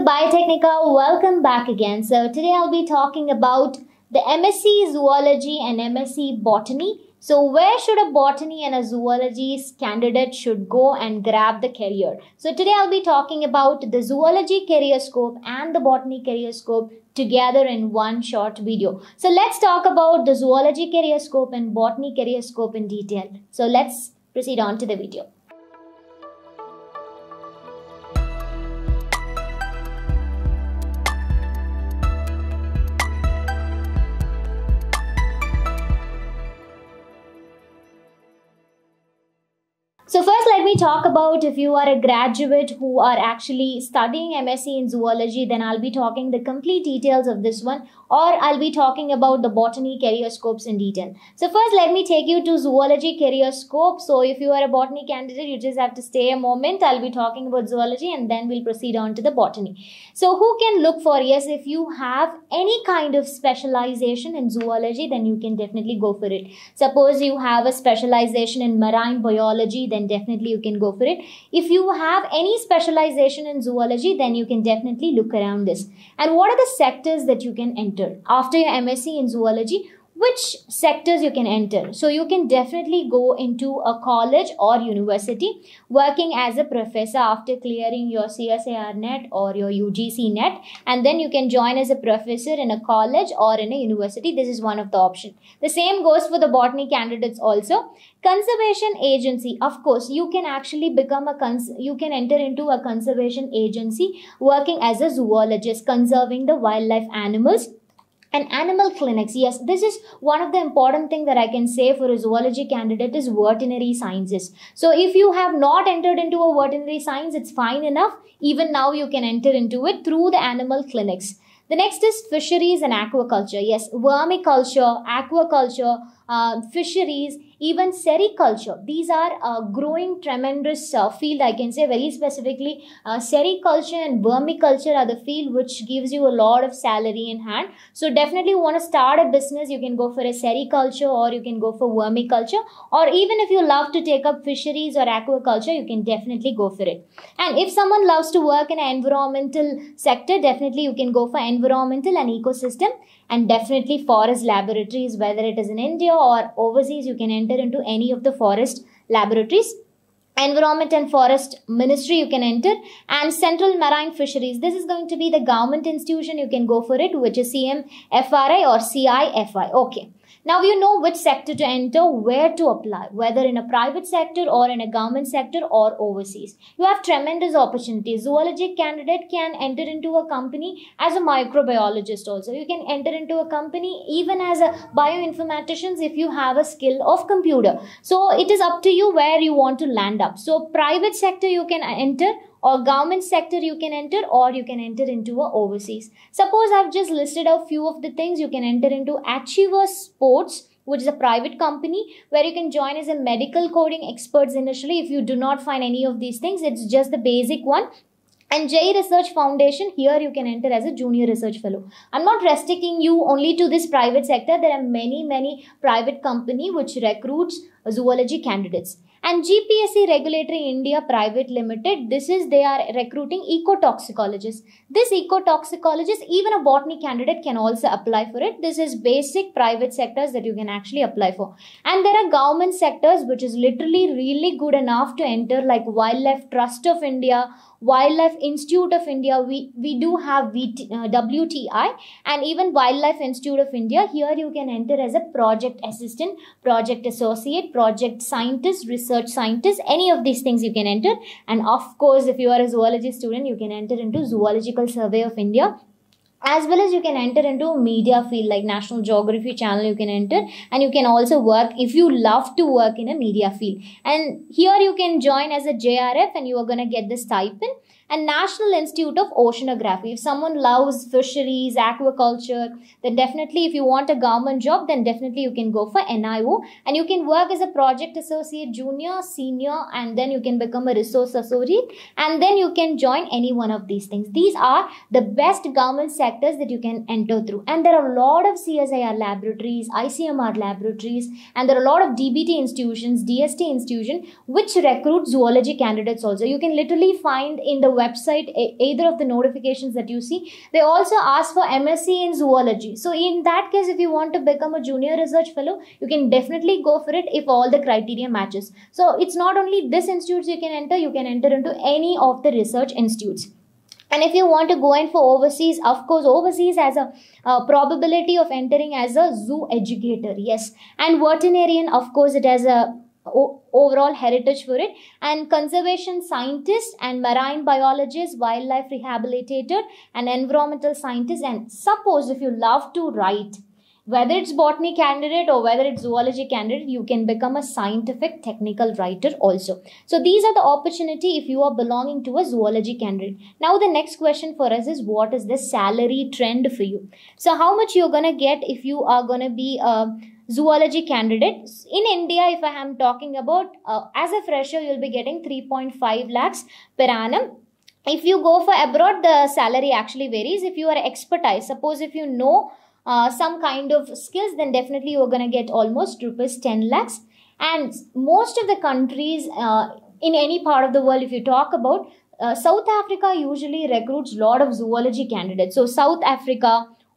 of Biotecnika, welcome back again. So today I'll be talking about the MSc Zoology and MSc Botany. So where should a botany and a zoology candidate should go and grab the career? So today I'll be talking about the zoology career scope and the botany career scope together in one short video. So let's talk about the zoology career scope and botany career scope in detail. So let's proceed on to the video. So first, let me talk about if you are a graduate who are actually studying MSc in zoology, then I'll be talking the complete details of this one, or I'll be talking about the botany career scopes in detail. So first, let me take you to zoology career scope. So if you are a botany candidate, you just have to stay a moment. I'll be talking about zoology and then we'll proceed on to the botany. So who can look for? Yes, if you have any kind of specialization in zoology, then you can definitely go for it. Suppose you have a specialization in marine biology, then definitely you can go for it. If you have any specialization in zoology, then you can definitely look around this. And what are the sectors that you can enter after your MSc in zoology? Which sectors you can enter? So you can definitely go into a college or university working as a professor after clearing your CSIR net or your UGC net, and then you can join as a professor in a college or in a university. This is one of the options. The same goes for the botany candidates also. Conservation agency, of course, you can actually become you can enter into a conservation agency working as a zoologist, conserving the wildlife animals. And animal clinics, yes, this is one of the important things that I can say for a zoology candidate is veterinary sciences. So if you have not entered into a veterinary science, it's fine enough. Even now you can enter into it through the animal clinics. The next is fisheries and aquaculture. Yes, vermiculture, aquaculture, fisheries, even sericulture. These are a growing tremendous field. I can say very specifically, sericulture and vermiculture are the field which gives you a lot of salary in hand. So definitely want to start a business, you can go for a sericulture or you can go for vermiculture, or even if you love to take up fisheries or aquaculture, you can definitely go for it. And if someone loves to work in an environmental sector, definitely you can go for environmental and ecosystem, and definitely forest laboratories, whether it is in India or overseas, you can enter into any of the forest laboratories. Environment and Forest Ministry you can enter, and Central Marine Fisheries. This is going to be the government institution, you can go for it, which is CMFRI or CIFI. Okay. Now you know which sector to enter, where to apply, whether in a private sector or in a government sector or overseas. You have tremendous opportunities. Zoology candidate can enter into a company as a microbiologist also. You can enter into a company even as a bioinformatician if you have a skill of computer. So it is up to you where you want to land up. So private sector you can enter, or government sector you can enter, or you can enter into a overseas. Suppose I've just listed a few of the things you can enter into. Achiever Sports, which is a private company where you can join as a medical coding experts initially. If you do not find any of these things, it's just the basic one. And J Research Foundation, here you can enter as a junior research fellow. I'm not restricting you only to this private sector. There are many private company which recruits zoology candidates. And GPSC Regulatory India Private Limited, they are recruiting ecotoxicologists. This ecotoxicologist, even a botany candidate can also apply for it. This is basic private sectors that you can actually apply for. And there are government sectors which is literally really good enough to enter, like Wildlife Trust of India, Wildlife Institute of India. We do have WTI and even Wildlife Institute of India. Here you can enter as a project assistant, project associate, project scientist, research scientist. Any of these things you can enter. And of course, if you are a zoology student, you can enter into Zoological Survey of India. As well as you can enter into media field like National Geography Channel you can enter, and you can also work if you love to work in a media field. And here you can join as a JRF and you are going to get the stipend. And National Institute of Oceanography. If someone loves fisheries, aquaculture, then definitely if you want a government job, then definitely you can go for NIO. And you can work as a project associate, junior, senior, and then you can become a resource associate. And then you can join any one of these things. These are the best government sectors that you can enter through. And there are a lot of CSIR laboratories, ICMR laboratories, and there are a lot of DBT institutions, DST institutions, which recruit zoology candidates also. You can literally find in the website, either of the notifications that you see, they also ask for MSc in zoology. So in that case, if you want to become a junior research fellow, you can definitely go for it if all the criteria matches. So it's not only this institute you can enter into any of the research institutes. And if you want to go in for overseas, of course, overseas has a probability of entering as a zoo educator, yes. And veterinarian, of course, it has a overall heritage for it. And conservation scientist and marine biologist, wildlife rehabilitator, and environmental scientist. And suppose if you love to write, whether it's botany candidate or whether it's zoology candidate, you can become a scientific technical writer also. So these are the opportunity if you are belonging to a zoology candidate. Now the next question for us is, what is the salary trend for you? So how much you're going to get if you are going to be a zoology candidate? In India, if I am talking about, as a fresher, you'll be getting 3.5 lakhs per annum. If you go for abroad, the salary actually varies. If you are expertise, suppose if you know some kind of skills, then definitely you're going to get almost ₹10 lakhs. And most of the countries in any part of the world, if you talk about, South Africa usually recruits a lot of zoology candidates. So South Africa,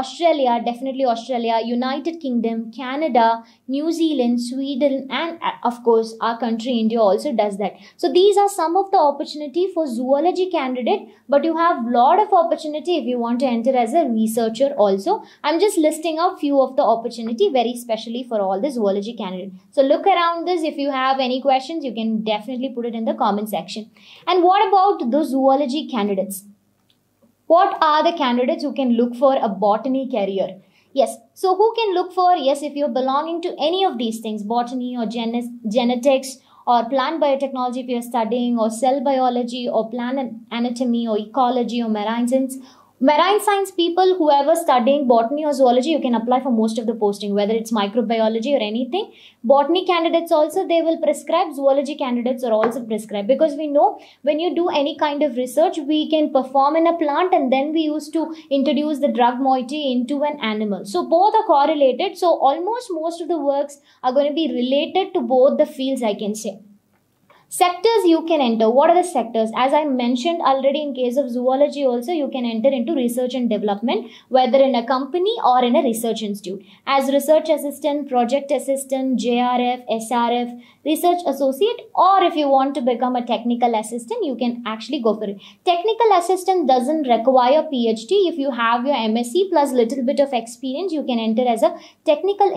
Australia, definitely Australia, United Kingdom, Canada, New Zealand, Sweden, and of course our country India also does that. So these are some of the opportunity for zoology candidate, but you have a lot of opportunity if you want to enter as a researcher also. I'm just listing out few of the opportunity very specially for all the zoology candidate. So look around this. If you have any questions, you can definitely put it in the comment section. And what about those zoology candidates? What are the candidates who can look for a botany career? Yes, so who can look for, yes, if you're belonging to any of these things, botany or genetics or plant biotechnology if you're studying, or cell biology or plant anatomy or ecology or marine science. Marine science people, whoever studying botany or zoology, you can apply for most of the posting, whether it's microbiology or anything. Botany candidates also, they will prescribe. Zoology candidates are also prescribed, because we know when you do any kind of research, we can perform in a plant and then we used to introduce the drug moiety into an animal. So both are correlated. So almost most of the works are going to be related to both the fields, I can say. Sectors you can enter. What are the sectors? As I mentioned already, in case of zoology also, you can enter into research and development, whether in a company or in a research institute. As research assistant, project assistant, JRF, SRF, research associate, or if you want to become a technical assistant, you can actually go for it. Technical assistant doesn't require PhD. If you have your MSc plus little bit of experience, you can enter as a technical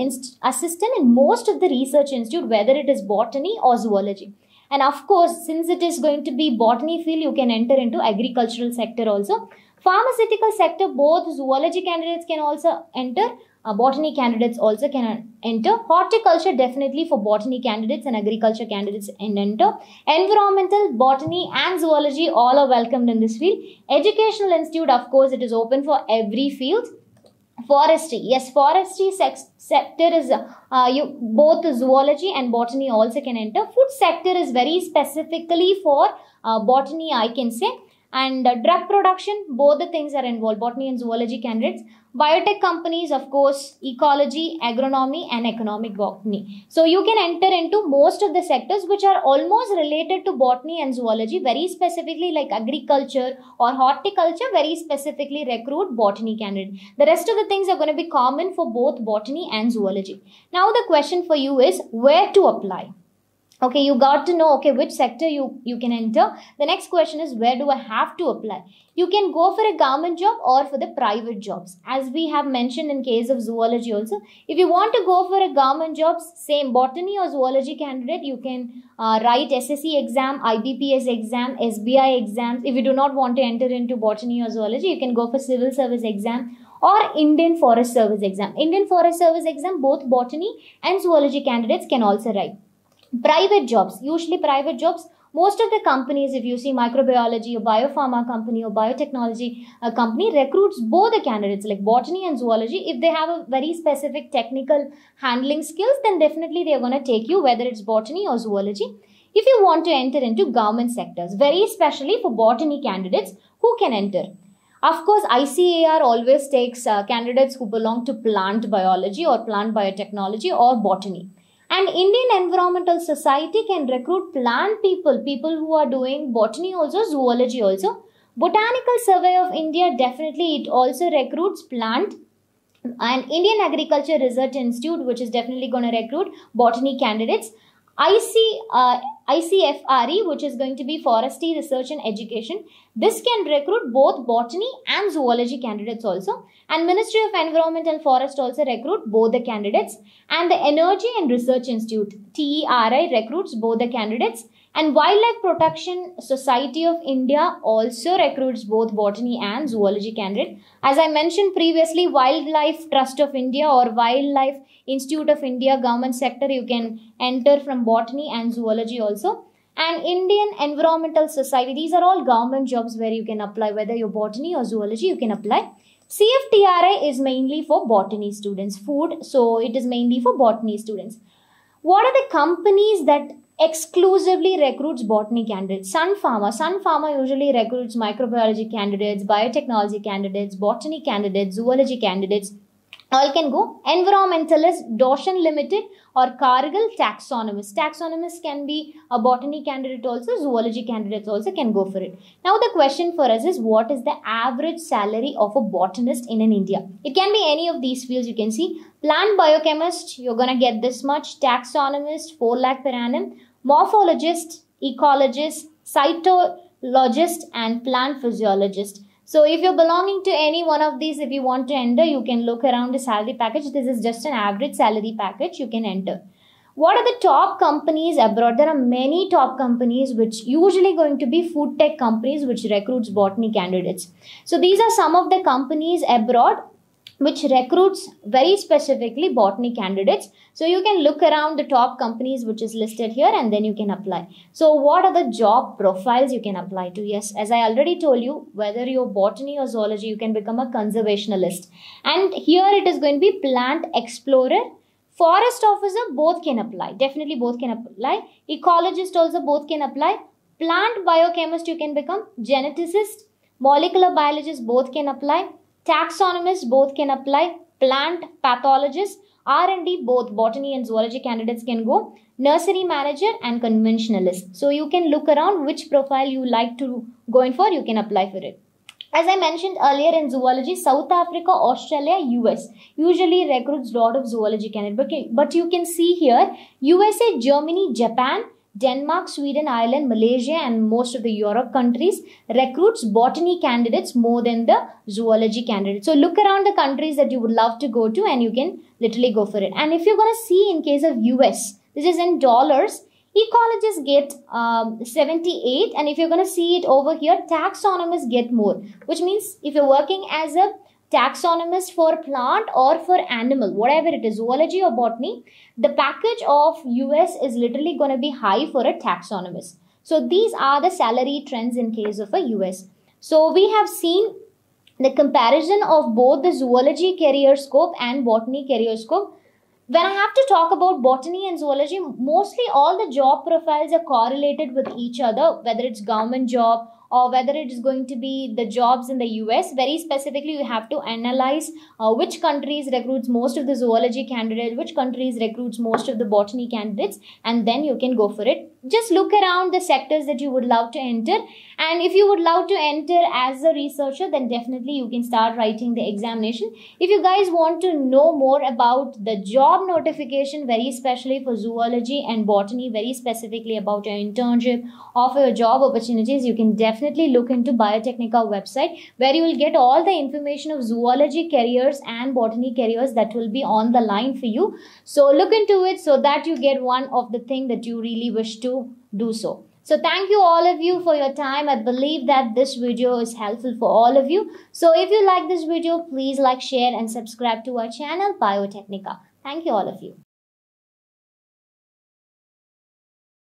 assistant in most of the research institute, whether it is botany or zoology. And of course, since it is going to be botany field, you can enter into agricultural sector also. Pharmaceutical sector, both zoology candidates can also enter, botany candidates also can enter. Horticulture, definitely for botany candidates and agriculture candidates can enter. Environmental, botany and zoology, all are welcomed in this field. Educational institute, of course, it is open for every field. Forestry, yes, forestry sector is both zoology and botany also can enter. Food sector is very specifically for botany, I can say. And drug production, both the things are involved, botany and zoology candidates. Biotech companies, of course, ecology, agronomy and economic botany. So you can enter into most of the sectors which are almost related to botany and zoology, very specifically like agriculture or horticulture, very specifically recruit botany candidate. The rest of the things are going to be common for both botany and zoology. Now the question for you is, where to apply? Okay, you got to know, okay, which sector you can enter. The next question is, where do I have to apply? You can go for a government job or for the private jobs. As we have mentioned in case of zoology also, if you want to go for a government job, same botany or zoology candidate, you can write SSC exam, IBPS exam, SBI exams. If you do not want to enter into botany or zoology, you can go for civil service exam or Indian Forest Service exam. Indian Forest Service exam, both botany and zoology candidates can also write. Private jobs, usually private jobs, most of the companies, if you see microbiology or biopharma company or biotechnology company, recruits both the candidates like botany and zoology. If they have a very specific technical handling skills, then definitely they are going to take you, whether it's botany or zoology. If you want to enter into government sectors, very especially for botany candidates, who can enter? Of course, ICAR always takes candidates who belong to plant biology or plant biotechnology or botany. And Indian Environmental Society can recruit plant people, people who are doing botany also, zoology also. Botanical Survey of India, definitely it also recruits plant, and Indian Agriculture Research Institute, which is definitely going to recruit botany candidates. ICFRE, which is going to be Forestry Research and Education. This can recruit both botany and zoology candidates also. And Ministry of Environment and Forest also recruit both the candidates. And the Energy and Research Institute, TERI, recruits both the candidates. And Wildlife Protection Society of India also recruits both botany and zoology candidates. As I mentioned previously, Wildlife Trust of India or Wildlife Institute of India, government sector, you can enter from botany and zoology also. And Indian Environmental Society, these are all government jobs where you can apply, whether you're botany or zoology, you can apply. CFTRI is mainly for botany students, food, so it is mainly for botany students. What are the companies that exclusively recruits botany candidates? Sun Pharma. Sun Pharma usually recruits microbiology candidates, biotechnology candidates, botany candidates, zoology candidates. All can go. Environmentalist, Dorshan Limited or Cargill, taxonomist. Taxonomist can be a botany candidate also, zoology candidates also can go for it. Now the question for us is, what is the average salary of a botanist in India? It can be any of these fields you can see. Plant biochemist, you're going to get this much. Taxonomist, 4 lakh per annum. Morphologist, ecologist, cytologist and plant physiologist. So if you're belonging to any one of these, if you want to enter, you can look around the salary package. This is just an average salary package you can enter. What are the top companies abroad? There are many top companies which usually going to be food tech companies which recruits botany candidates. So these are some of the companies abroad which recruits very specifically botany candidates. So you can look around the top companies which is listed here and then you can apply. So what are the job profiles you can apply to? Yes, as I already told you, whether you're botany or zoology, you can become a conservationist. And here it is going to be plant explorer, forest officer, both can apply. Definitely both can apply. Ecologist also both can apply. Plant biochemist you can become. Geneticist, molecular biologist both can apply. Taxonomists both can apply. Plant pathologists, R&D, both botany and zoology candidates can go. Nursery manager and conventionalist. So you can look around which profile you like to go in for, you can apply for it. As I mentioned earlier, in zoology, South Africa, Australia, US usually recruits a lot of zoology candidates. But you can see here, USA, Germany, Japan, Denmark, Sweden, Ireland, Malaysia and most of the Europe countries recruits botany candidates more than the zoology candidates. So look around the countries that you would love to go to and you can literally go for it. And if you're going to see in case of US, this is in dollars, ecologists get 78, and if you're going to see it over here, taxonomists get more, which means if you're working as a taxonomist for plant or for animal, whatever it is, zoology or botany, the package of US is literally going to be high for a taxonomist. So these are the salary trends in case of a US. So we have seen the comparison of both the zoology career scope and botany career scope. When I have to talk about botany and zoology, mostly all the job profiles are correlated with each other, whether it's government job or whether it is going to be the jobs in the US. Very specifically, you have to analyze which countries recruits most of the zoology candidates, which countries recruits most of the botany candidates, and then you can go for it. Just look around the sectors that you would love to enter. And if you would love to enter as a researcher, then definitely you can start writing the examination. If you guys want to know more about the job notification, very especially for zoology and botany, very specifically about your internship or for your job opportunities, you can definitely look into Biotecnika website, where you will get all the information of zoology careers and botany careers that will be on the line for you. So look into it so that you get one of the things that you really wish to do so. So thank you all of you for your time. I believe that this video is helpful for all of you. So if you like this video, please like, share and subscribe to our channel Biotecnika. Thank you all of you.